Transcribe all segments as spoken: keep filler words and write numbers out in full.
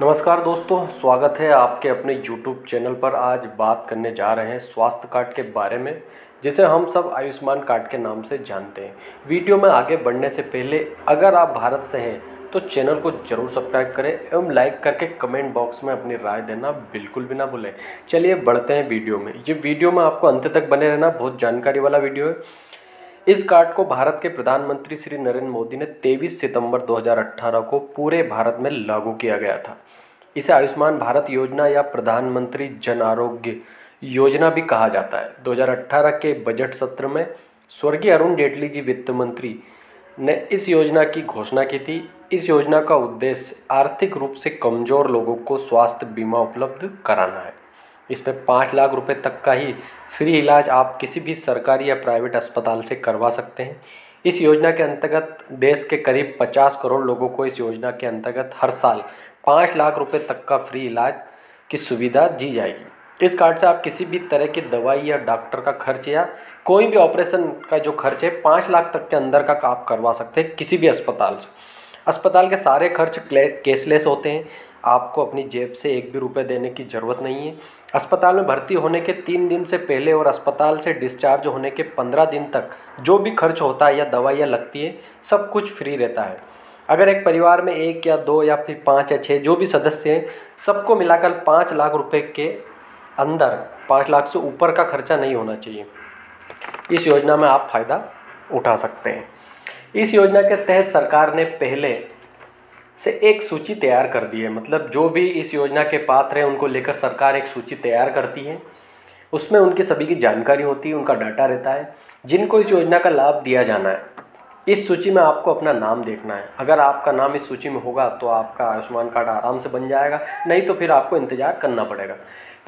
नमस्कार दोस्तों, स्वागत है आपके अपने यूट्यूब चैनल पर। आज बात करने जा रहे हैं स्वास्थ्य कार्ड के बारे में, जिसे हम सब आयुष्मान कार्ड के नाम से जानते हैं। वीडियो में आगे बढ़ने से पहले अगर आप भारत से हैं तो चैनल को जरूर सब्सक्राइब करें एवं लाइक करके कमेंट बॉक्स में अपनी राय देना बिल्कुल भी ना भूलें। चलिए बढ़ते हैं वीडियो में। ये वीडियो में आपको अंत तक बने रहना, बहुत जानकारी वाला वीडियो है। इस कार्ड को भारत के प्रधानमंत्री श्री नरेंद्र मोदी ने तेईस सितंबर दो हज़ार अठारह को पूरे भारत में लागू किया गया था। इसे आयुष्मान भारत योजना या प्रधानमंत्री जन आरोग्य योजना भी कहा जाता है। दो हज़ार अठारह के बजट सत्र में स्वर्गीय अरुण जेटली जी वित्त मंत्री ने इस योजना की घोषणा की थी। इस योजना का उद्देश्य आर्थिक रूप से कमज़ोर लोगों को स्वास्थ्य बीमा उपलब्ध कराना है। इसमें पाँच लाख रुपए तक का ही फ्री इलाज आप किसी भी सरकारी या प्राइवेट अस्पताल से करवा सकते हैं। इस योजना के अंतर्गत देश के करीब पचास करोड़ लोगों को इस योजना के अंतर्गत हर साल पाँच लाख रुपए तक का फ्री इलाज की सुविधा दी जाएगी। इस कार्ड से आप किसी भी तरह की दवाई या डॉक्टर का खर्च या कोई भी ऑपरेशन का जो खर्च है पाँच लाख तक के अंदर का आप करवा सकते हैं किसी भी अस्पताल से। अस्पताल के सारे खर्च कैशलेस होते हैं, आपको अपनी जेब से एक भी रुपए देने की ज़रूरत नहीं है। अस्पताल में भर्ती होने के तीन दिन से पहले और अस्पताल से डिस्चार्ज होने के पंद्रह दिन तक जो भी खर्च होता है या दवाइयाँ लगती है सब कुछ फ्री रहता है। अगर एक परिवार में एक या दो या फिर पाँच या छः जो भी सदस्य हैं सबको मिलाकर पाँच लाख रुपये के अंदर पाँच लाख से ऊपर का खर्चा नहीं होना चाहिए। इस योजना में आप फ़ायदा उठा सकते हैं। इस योजना के तहत सरकार ने पहले से एक सूची तैयार कर दी है, मतलब जो भी इस योजना के पात्र हैं उनको लेकर सरकार एक सूची तैयार करती है। उसमें उनकी सभी की जानकारी होती है, उनका डाटा रहता है जिनको इस योजना का लाभ दिया जाना है। इस सूची में आपको अपना नाम देखना है। अगर आपका नाम इस सूची में होगा तो आपका आयुष्मान कार्ड आराम से बन जाएगा, नहीं तो फिर आपको इंतज़ार करना पड़ेगा।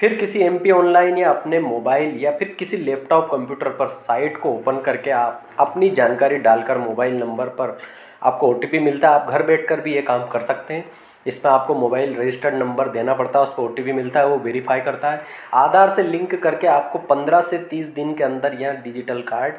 फिर किसी एमपी ऑनलाइन या अपने मोबाइल या फिर किसी लैपटॉप कंप्यूटर पर साइट को ओपन करके आप अपनी जानकारी डालकर मोबाइल नंबर पर आपको ओटीपी मिलता है। आप घर बैठकर भी ये काम कर सकते हैं। इसमें आपको मोबाइल रजिस्टर्ड नंबर देना पड़ता है, उस पर ओटीपी मिलता है, वो वेरीफाई करता है। आधार से लिंक करके आपको पंद्रह से तीस दिन के अंदर यह डिजिटल कार्ड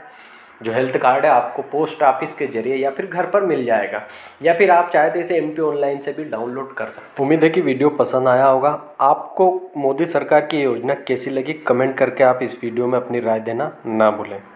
जो हेल्थ कार्ड है आपको पोस्ट ऑफिस के जरिए या फिर घर पर मिल जाएगा, या फिर आप चाहे तो इसे एमपी ऑनलाइन से भी डाउनलोड कर सकते हैं। उम्मीद है कि वीडियो पसंद आया होगा। आपको मोदी सरकार की योजना कैसी लगी कमेंट करके आप इस वीडियो में अपनी राय देना ना भूलें।